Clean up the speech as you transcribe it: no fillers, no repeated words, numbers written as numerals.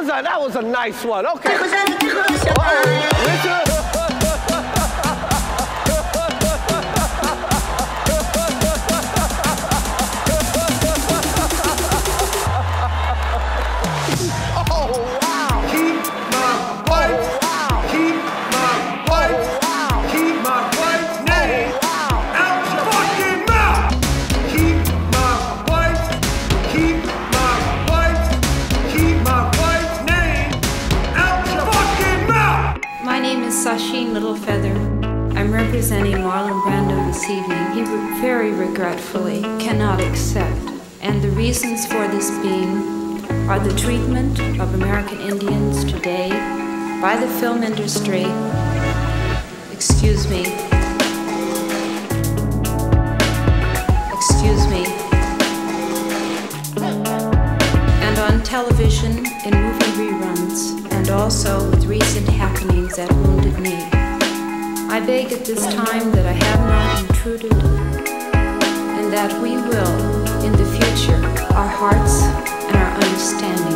that was a nice one. Okay. Richard. Sasheen Littlefeather. I'm representing Marlon Brando this evening. He very regretfully cannot accept. And the reasons for this being are the treatment of American Indians today by the film industry. Excuse me. And on television, in movie reruns, and also with recent happenings that wounded me. I beg at this time that I have not intruded, and that we will, in the future, our hearts and our understanding.